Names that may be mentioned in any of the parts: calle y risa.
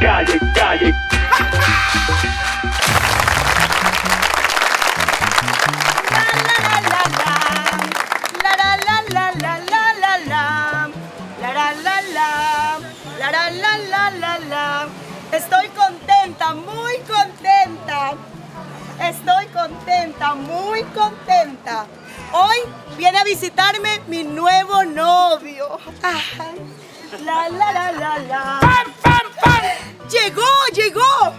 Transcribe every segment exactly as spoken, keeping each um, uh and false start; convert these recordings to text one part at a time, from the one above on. calle, calle. Estoy contenta, muy contenta. Estoy contenta, muy contenta. Hoy viene a visitarme mi nuevo novio. Ay, la, la, la, la, la. ¡Pam, pam, pam! ¡Llegó, llegó!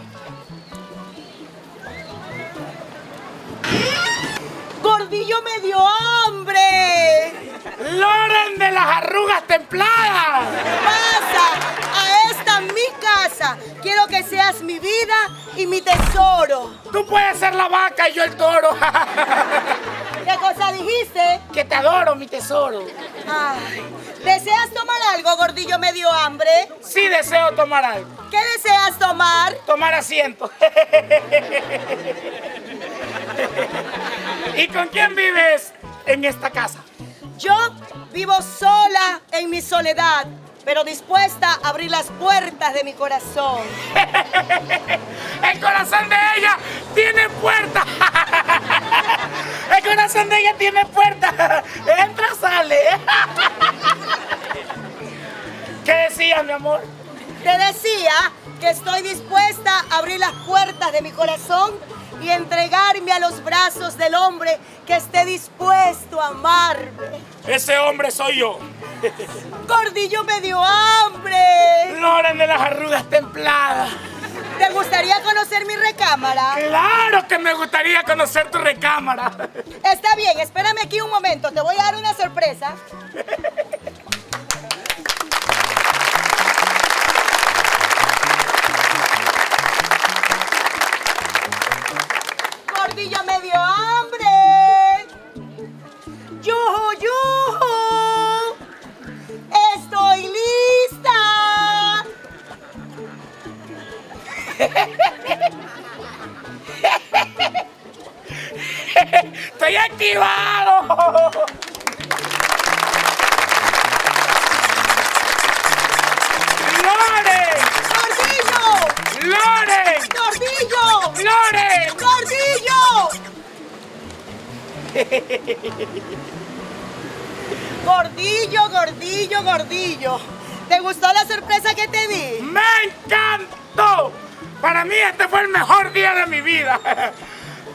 ¡Gordillo me dio hambre! ¡Loren de las arrugas templadas! ¡Pasa a esta mi casa! Quiero que seas mi vida y mi tesoro. Tú puedes ser la vaca y yo el toro. ¿Qué cosa dijiste? Que te adoro, mi tesoro. Ay, ¿deseas tomar algo, gordillo medio hambre? Sí, deseo tomar algo. ¿Qué deseas tomar? Tomar asiento. ¿Y con quién vives en esta casa? Yo vivo sola en mi soledad, pero dispuesta a abrir las puertas de mi corazón. El corazón de ella tiene puertas. El corazón de ella tiene puertas. Entra, sale. ¿Qué decías, mi amor? Te decía que estoy dispuesta a abrir las puertas de mi corazón y entregarme a los brazos del hombre que esté dispuesto a amarme. Ese hombre soy yo. Gordillo me dio hambre. Loren de las arrugas templadas. ¿Te gustaría conocer mi recámara? ¡Claro que me gustaría conocer tu recámara! Está bien, espérame aquí un momento, te voy a dar una sorpresa. ¡Gordillo me dio hambre! ¡Yuju, yuju! ¡Estoy lista! ¡Estoy activado! ¡Loren! ¡Gordillo! ¡Loren! ¡Gordillo! ¡Loren! Gordillo, gordillo, gordillo. ¿Te gustó la sorpresa que te di? ¡Me encantó! Para mí este fue el mejor día de mi vida.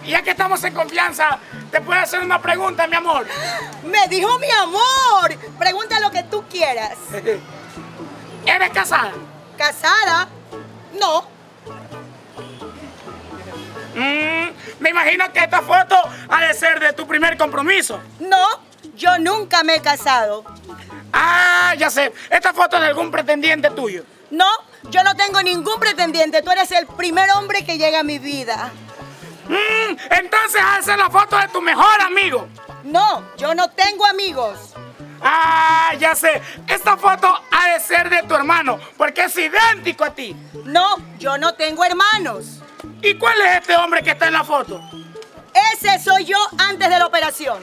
Ya que estamos en confianza, te puedo hacer una pregunta, mi amor. Me dijo mi amor. Pregunta lo que tú quieras. ¿Eres casada? ¿Casada? No. Mm, me imagino que esta foto ha de ser de tu primer compromiso. No, yo nunca me he casado. Ah, ya sé. ¿Esta foto es de algún pretendiente tuyo? No, yo no tengo ningún pretendiente. Tú eres el primer hombre que llega a mi vida. Mm, entonces ha de ser la foto de tu mejor amigo. No, yo no tengo amigos. Ah, ya sé. Esta foto ha de ser de tu hermano, porque es idéntico a ti. No, yo no tengo hermanos. ¿Y cuál es este hombre que está en la foto? Ese soy yo antes de la operación.